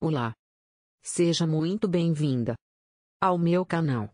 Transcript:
Olá! Seja muito bem-vinda ao meu canal.